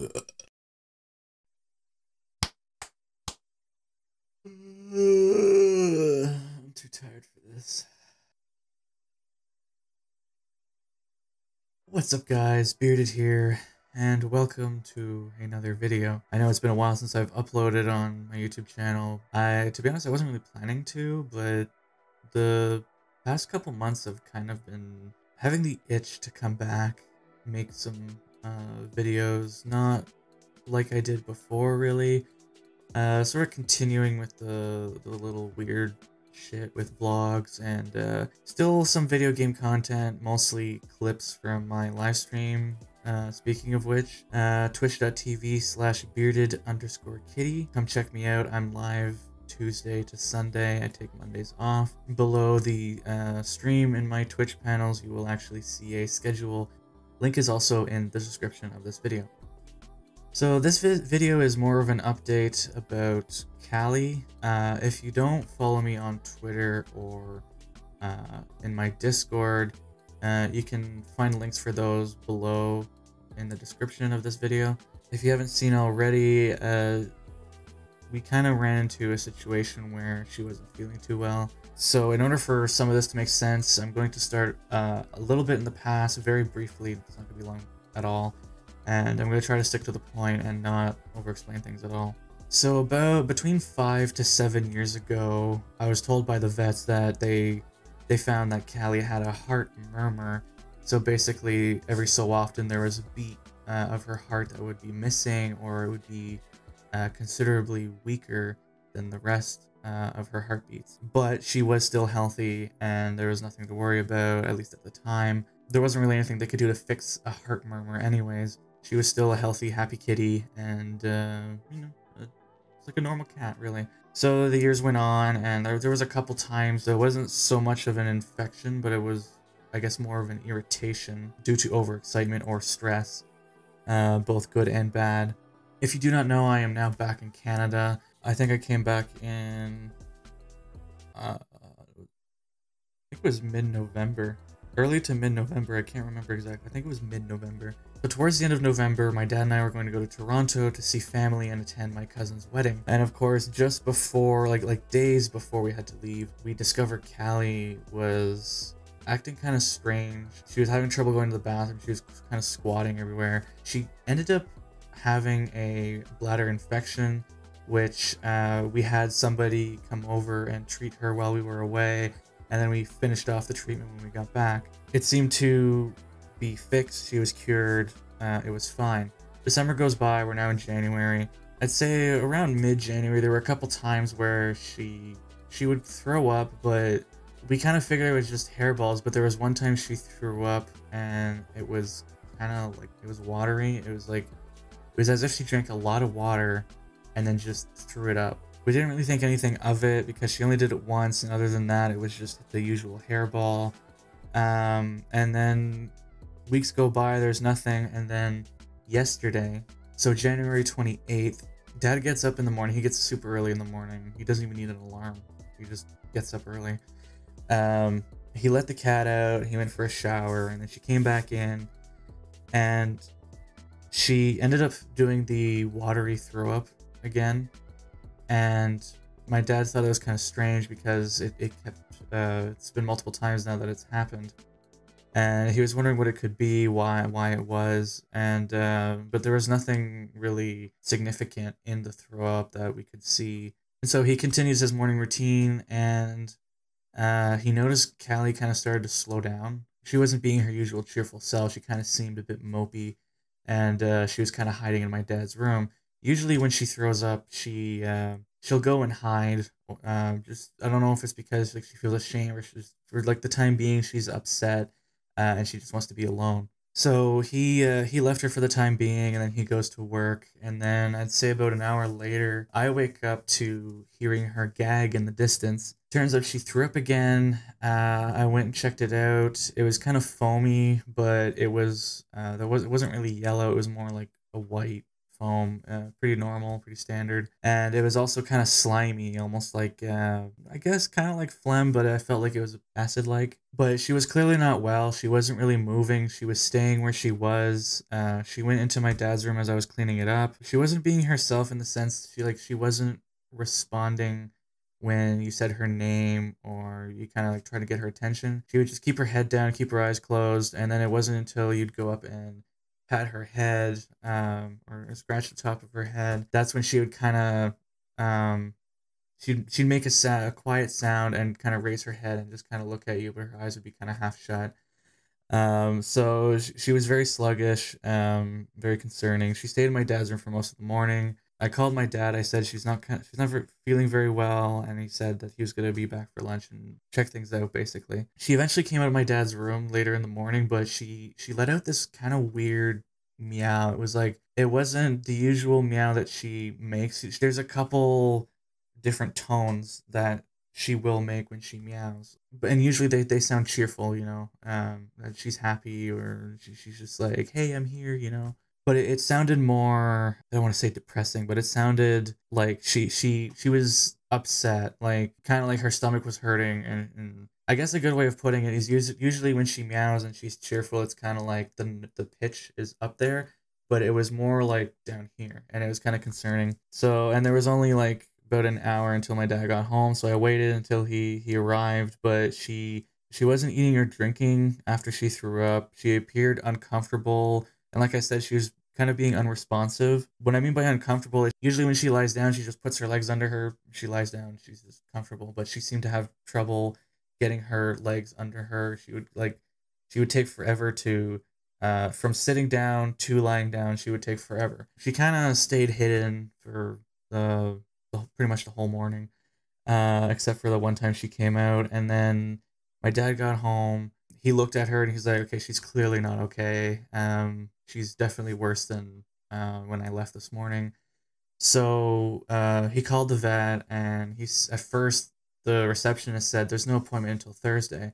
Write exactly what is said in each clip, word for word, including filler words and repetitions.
I'm too tired for this. What's up, guys? Bearded here, and welcome to another video. I know it's been a while since I've uploaded on my YouTube channel. I, to be honest, I wasn't really planning to, but the past couple months I've kind of been having the itch to come back, make some uh, videos, not like I did before, really. Uh, sort of continuing with the, the little weird shit with vlogs and uh, still some video game content, mostly clips from my live stream. Uh, speaking of which, uh, twitch.tv slash bearded underscore kitty. Come check me out. I'm live Tuesday to Sunday. I take Mondays off. Below the uh, stream in my Twitch panels, you will actually see a schedule. Link is also in the description of this video. So this vi video is more of an update about Cali. Uh, if you don't follow me on Twitter or uh, in my Discord, uh, you can find links for those below in the description of this video. If you haven't seen already, uh, we kind of ran into a situation where she wasn't feeling too well. So in order for some of this to make sense, I'm going to start uh, a little bit in the past, very briefly. It's not going to be long at all. And I'm going to try to stick to the point and not over-explain things at all. So about between five to seven years ago, I was told by the vets that they they found that Cali had a heart murmur. So basically, every so often there was a beat uh, of her heart that would be missing, or it would be uh, considerably weaker than the rest uh, of her heartbeats. But she was still healthy, and there was nothing to worry about, at least at the time. There wasn't really anything they could do to fix a heart murmur anyways. She was still a healthy, happy kitty, and, uh, you know, it's like a normal cat, really. So the years went on, and there, there was a couple times there wasn't so much of an infection, but it was, I guess, more of an irritation due to overexcitement or stress, uh, both good and bad. If you do not know, I am now back in Canada. I think I came back in, uh, I think it was mid-November. Early to mid-November, I can't remember exactly. I think it was mid-November. But towards the end of November, my dad and I were going to go to Toronto to see family and attend my cousin's wedding. And of course, just before, like like days before we had to leave, we discovered Cali was acting kind of strange. She was having trouble going to the bathroom. She was kind of squatting everywhere. She ended up having a bladder infection, which uh, we had somebody come over and treat her while we were away. And then we finished off the treatment when we got back. It seemed to be fixed. She was cured. Uh, it was fine. December goes by. We're now in January. I'd say around mid-January, there were a couple times where she she would throw up, but we kind of figured it was just hairballs. But there was one time she threw up, and it was kind of like, it was watery. It was like, it was as if she drank a lot of water and then just threw it up. We didn't really think anything of it because she only did it once, and other than that, it was just the usual hairball. Um, and then weeks go by, there's nothing, and then yesterday, so January twenty-eighth, Dad gets up in the morning. He gets super early in the morning. He doesn't even need an alarm. He just gets up early. Um, he let the cat out. He went for a shower, and then she came back in, and she ended up doing the watery throw up again. And my dad thought it was kind of strange because it, it kept, uh, it's been multiple times now that it's happened. And he was wondering what it could be, why why it was. And, uh, but there was nothing really significant in the throw up that we could see. And so he continues his morning routine, and uh, he noticed Cali kind of started to slow down. She wasn't being her usual cheerful self. She kind of seemed a bit mopey, and uh, she was kind of hiding in my dad's room. Usually when she throws up, she, uh, she'll go and hide. Uh, just, I don't know if it's because like she feels ashamed, or she's, for like the time being, she's upset uh, and she just wants to be alone. So he, uh, he left her for the time being, and then he goes to work. And then I'd say about an hour later, I wake up to hearing her gag in the distance. Turns out she threw up again. Uh, I went and checked it out. It was kind of foamy, but it was, uh, there was, it wasn't really yellow. It was more like a white foam, uh, pretty normal, pretty standard. And it was also kind of slimy, almost like, uh, I guess kind of like phlegm, but I felt like it was acid-like. But she was clearly not well. She wasn't really moving. She was staying where she was. Uh, she went into my dad's room as I was cleaning it up. She wasn't being herself in the sense she like, she wasn't responding when you said her name or you kind of like try to get her attention. She would just keep her head down, keep her eyes closed. And then it wasn't until you'd go up and pat her head um, or scratch the top of her head, that's when she would kind of, um, she'd, she'd make a, sa a quiet sound and kind of raise her head and just kind of look at you, but her eyes would be kind of half shut. Um, so sh she was very sluggish, um, very concerning. She stayed in my dad's room for most of the morning. I called my dad. I said she's not she's not feeling very well, and he said that he was gonna be back for lunch and check things out. Basically, she eventually came out of my dad's room later in the morning, but she she let out this kind of weird meow. It was like it wasn't the usual meow that she makes. There's a couple different tones that she will make when she meows, but and usually they they sound cheerful, you know, um, that she's happy or she, she's just like, hey, I'm here, you know. But it, it sounded more, I don't want to say depressing, but it sounded like she she she was upset, like kind of like her stomach was hurting. And, and I guess a good way of putting it is usually when she meows and she's cheerful, it's kind of like the, the pitch is up there, but it was more like down here, and it was kind of concerning. So, and there was only like about an hour until my dad got home, so I waited until he, he arrived, but she, she wasn't eating or drinking after she threw up. She appeared uncomfortable, and like I said, she was kind of being unresponsive. What I mean by uncomfortable is usually when she lies down, she just puts her legs under her. She lies down, she's just comfortable, but she seemed to have trouble getting her legs under her. She would like, she would take forever to, uh, from sitting down to lying down, she would take forever. She kind of stayed hidden for the, the, pretty much the whole morning, uh, except for the one time she came out. And then my dad got home. He looked at her and he's like, okay, she's clearly not okay. Um, she's definitely worse than uh, when I left this morning. So uh, he called the vet, and he's at first the receptionist said there's no appointment until Thursday.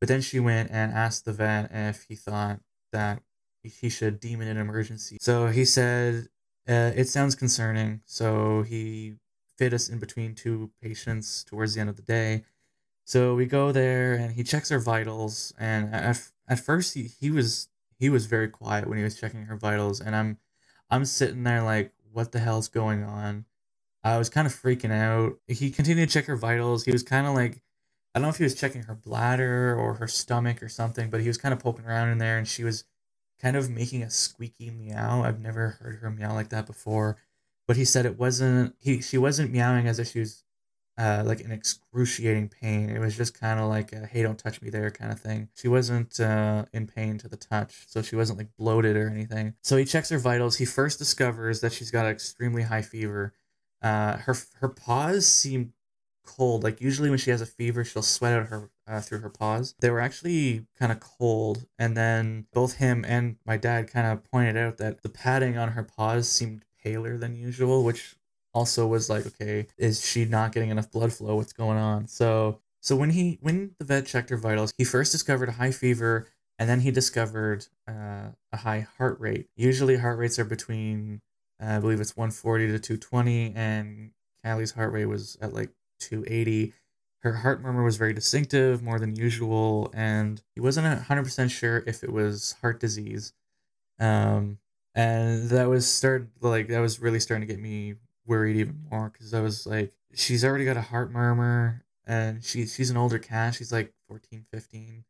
But then she went and asked the vet if he thought that he should deem it an emergency. So he said, uh, it sounds concerning. So he fit us in between two patients towards the end of the day. So we go there and he checks her vitals, and at, at first he, he was he was very quiet when he was checking her vitals, and I'm I'm sitting there like, what the hell's going on? I was kind of freaking out. He continued to check her vitals. He was kind of like, I don't know if he was checking her bladder or her stomach or something, but he was kind of poking around in there, and she was kind of making a squeaky meow. I've never heard her meow like that before, but he said it wasn't he she wasn't meowing as if she was Uh, like an excruciating pain. It was just kind of like a, hey, don't touch me there kind of thing. She wasn't uh, in pain to the touch, so she wasn't like bloated or anything. So he checks her vitals. He first discovers that she's got an extremely high fever. Uh, her her paws seemed cold. Like usually when she has a fever, she'll sweat out her uh, through her paws. They were actually kind of cold. And then both him and my dad kind of pointed out that the padding on her paws seemed paler than usual, which also was like, okay, is she not getting enough blood flow? What's going on? So, so when he, when the vet checked her vitals, he first discovered a high fever, and then he discovered uh, a high heart rate. Usually heart rates are between, uh, I believe it's one forty to two twenty, and Callie's heart rate was at like two eighty. Her heart murmur was very distinctive, more than usual, and he wasn't one hundred percent sure if it was heart disease. Um, and that was started, like, that was really starting to get me worried even more, because I was like, she's already got a heart murmur, and she, she's an older cat. She's like fourteen, fifteen.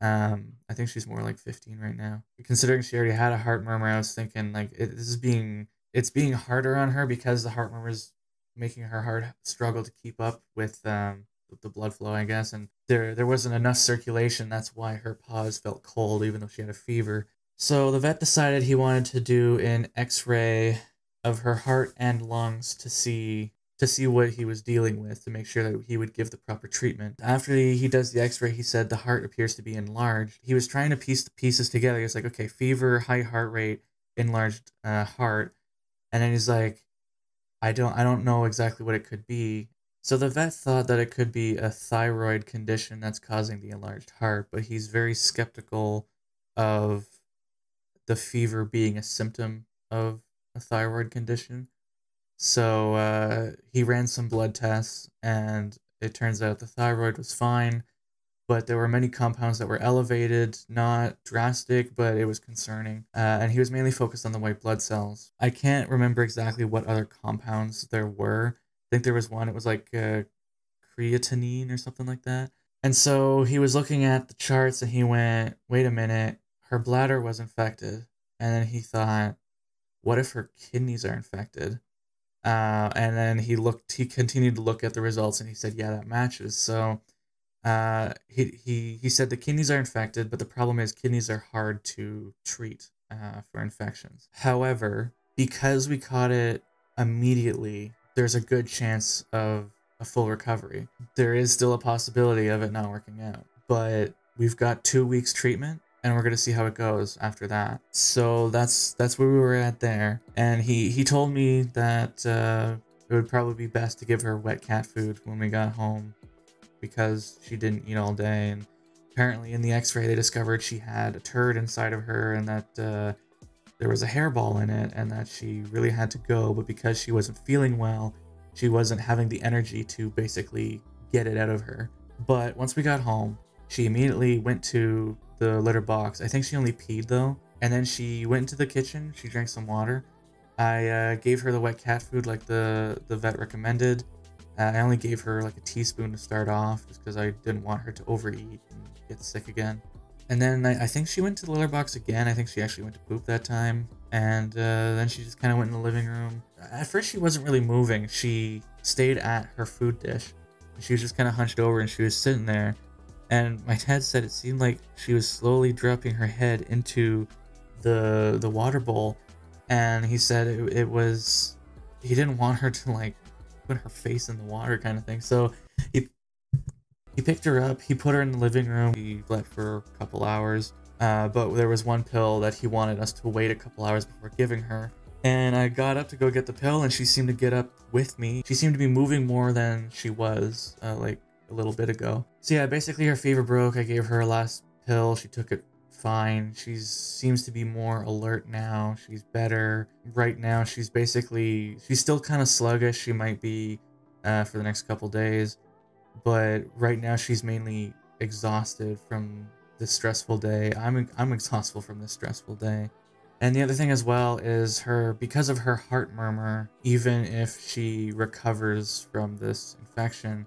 Um, I think she's more like fifteen right now. Considering she already had a heart murmur, I was thinking like it, this is being, it's being harder on her because the heart murmur is making her heart struggle to keep up with um, the blood flow, I guess. And there, there wasn't enough circulation. That's why her paws felt cold, even though she had a fever. So the vet decided he wanted to do an x-ray of her heart and lungs to see to see what he was dealing with, to make sure that he would give the proper treatment. After he, he does the x-ray, he said the heart appears to be enlarged. He was trying to piece the pieces together. He was like, okay, fever, high heart rate, enlarged uh, heart. And then he's like, I don't, I don't know exactly what it could be. So the vet thought that it could be a thyroid condition that's causing the enlarged heart, but he's very skeptical of the fever being a symptom of a thyroid condition. So uh, he ran some blood tests, and it turns out the thyroid was fine, but there were many compounds that were elevated, not drastic, but it was concerning. Uh, and he was mainly focused on the white blood cells. I can't remember exactly what other compounds there were. I think there was one, it was like uh, creatinine or something like that. And so he was looking at the charts and he went, wait a minute, her bladder was infected. And then he thought, what if her kidneys are infected? Uh, and then he looked, he continued to look at the results and he said, yeah, that matches. So uh, he, he, he said the kidneys are infected, but the problem is kidneys are hard to treat uh, for infections. However, because we caught it immediately, there's a good chance of a full recovery. There is still a possibility of it not working out, but we've got two weeks treatment and we're going to see how it goes after that. So that's that's where we were at there. And he, he told me that uh, it would probably be best to give her wet cat food when we got home because she didn't eat all day. And apparently in the x-ray, they discovered she had a turd inside of her and that uh, there was a hairball in it and that she really had to go. But because she wasn't feeling well, she wasn't having the energy to basically get it out of her. But once we got home, she immediately went to the litter box. I think she only peed though. And then she went into the kitchen. She drank some water. I uh, gave her the wet cat food like the, the vet recommended. Uh, I only gave her like a teaspoon to start off just because I didn't want her to overeat and get sick again. And then I, I think she went to the litter box again. I think she actually went to poop that time. And uh, then she just kind of went in the living room. At first, she wasn't really moving. She stayed at her food dish. She was just kind of hunched over and she was sitting there. And my dad said it seemed like she was slowly dropping her head into the the water bowl. And he said it, it was, he didn't want her to like put her face in the water kind of thing. So he, he picked her up, he put her in the living room. He left for a couple hours. Uh, but there was one pill that he wanted us to wait a couple hours before giving her. And I got up to go get the pill and she seemed to get up with me. She seemed to be moving more than she was uh, like a little bit ago. So yeah, basically her fever broke. I gave her her last pill. She took it fine. She seems to be more alert now. She's better. Right now she's basically, she's still kind of sluggish. She might be uh, for the next couple days. But right now she's mainly exhausted from this stressful day. I'm, I'm exhausted from this stressful day. And the other thing as well is her, because of her heart murmur, even if she recovers from this infection,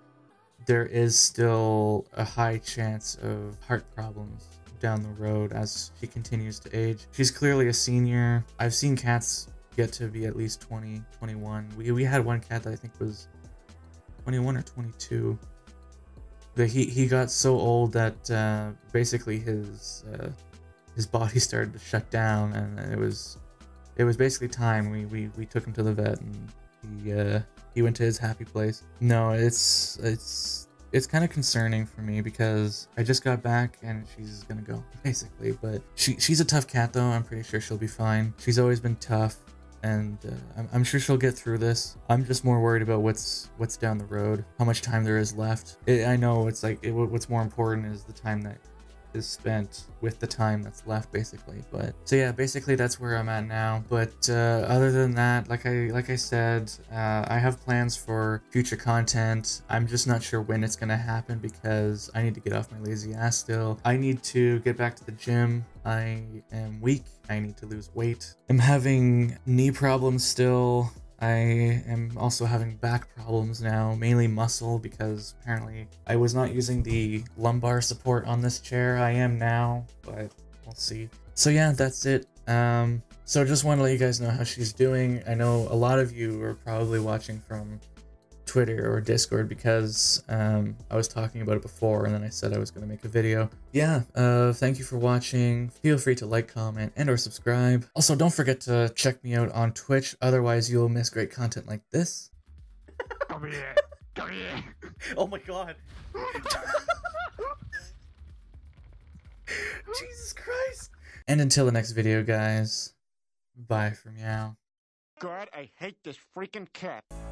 there is still a high chance of heart problems down the road as she continues to age. She's clearly a senior. I've seen cats get to be at least twenty, twenty-one. We, we had one cat that I think was twenty-one or twenty-two. That he, he got so old that uh, basically his... Uh, his body started to shut down, and it was, it was basically time. We we, we took him to the vet, and he uh, he went to his happy place. No, it's it's it's kind of concerning for me because I just got back, and she's gonna go basically. But she she's a tough cat, though. I'm pretty sure she'll be fine. She's always been tough, and uh, I'm I'm sure she'll get through this. I'm just more worried about what's what's down the road, how much time there is left. It, I know it's like it, what's more important is the time that is spent with the time that's left basically. But so yeah, basically that's where I'm at now. But uh, other than that, like I like I said, uh, I have plans for future content. I'm just not sure when it's gonna happen because I need to get off my lazy ass still. I need to get back to the gym. I am weak. I need to lose weight. I'm having knee problems still. I am also having back problems now, mainly muscle, because apparently I was not using the lumbar support on this chair. I am now, but we'll see. So yeah, that's it. Um, so just want to let you guys know how she's doing. I know a lot of you are probably watching from Twitter or Discord because um, I was talking about it before and then I said I was going to make a video. Yeah, uh, thank you for watching. Feel free to like, comment, and or subscribe. Also, don't forget to check me out on Twitch, otherwise you'll miss great content like this. Come here. Come here. Oh my god. Jesus Christ. And until the next video, guys, bye for meow. God, I hate this freaking cat.